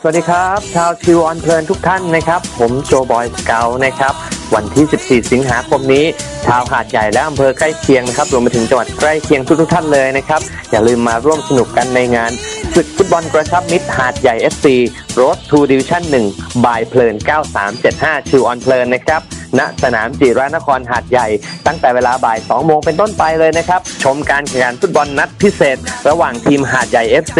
สวัสดีครับชาวชิวออนเพลินทุกท่านนะครับผมโจบอยสเกาต์นะครับวันที่14สิงหาคมนี้ชาวหาดใหญ่และอำเภอใกล้เคียงนะครับรวมไปถึงจังหวัดใกล้เคียงทุกท่านเลยนะครับอย่าลืมมาร่วมสนุกกันในงานศึกฟุตบอลกระชับมิตรหาดใหญ่ FC Road to Division 1 by เพลิน9375ชิวออนเพลินนะครับณสนามจิรนครหาดใหญ่ตั้งแต่เวลาบ่าย2โมงเป็นต้นไปเลยนะครับชมการแข่งขันฟุตบอลนัดพิเศษระหว่างทีมหาดใหญ่ FC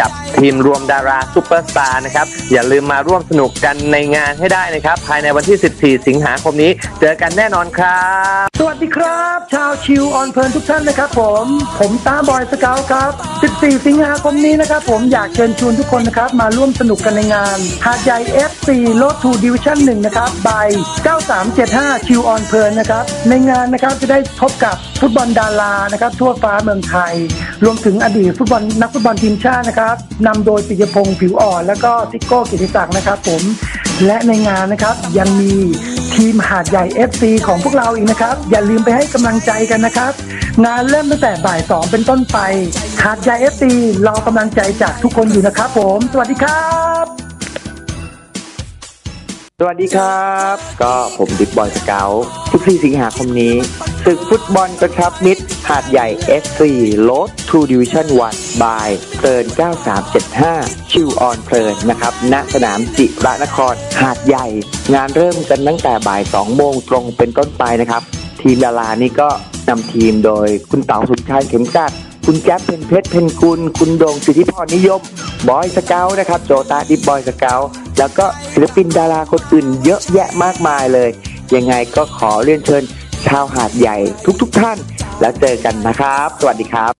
กับทีมรวมดาราซุปเปอร์สตาร์นะครับอย่าลืมมาร่วมสนุกกันในงานให้ได้นะครับภายในวันที่14สิงหาคมนี้เจอกันแน่นอนครับสวัสดีครับชาวชิวออนเพลินทุกท่านนะครับผมต้าบอยสเกาต์ครับ14สิงหาคมนี้นะครับผมอยากเชิญชวนทุกคนนะครับมาร่วมสนุกกันในงานหาดใหญ่ FC Road to Division 1 นะครับใบ9375ชิวออนเพลินนะครับในงานนะครับจะได้พบกับฟุตบอลดารานะครับทั่วฟ้าเมืองไทยรวมถึงอดีตนักฟุตบอลทีมชาตินะครับนำโดยปิยพงษ์ผิวอ่อนแล้วก็ซิโก้กิติศักดิ์นะครับผมและในงานนะครับยังมีทีมหาดใหญ่ FC ของพวกเราอีกนะครับอย่าลืมไปให้กำลังใจกันนะครับงานเริ่มตั้งแต่บ่าย2เป็นต้นไปหาดใหญ่ FC เรากำลังใจจากทุกคนอยู่นะครับผมสวัสดีครับสวัสดีครับก็ผมบิ๊กบอยสเกาต์14สิงหาคมนี้ศึกฟุตบอลกระชับมิตรหาดใหญ่ FC Road to Division 1 by เพลิน9375ชิวออนเพลินนะครับณสนามจิรนครหาดใหญ่งานเริ่มกันตั้งแต่บ่าย2โมงตรงเป็นต้นไปนะครับทีมดารานี่ก็นำทีมโดยคุณเต๋าสุนชายเข็มกลัดคุณแจ๊บเพ็ญเพชรเพ็ญกุลคุณโด่งสิทธิพรนิยมบอยสเกาต์นะครับโจตาดิบบอยสเกาต์แล้วก็ศิลปินดาราคนอื่นเยอะแยะมากมายเลยยังไงก็ขอเรียนเชิญชาวหาดใหญ่ทุกท่านแล้วเจอกันนะครับสวัสดีครับ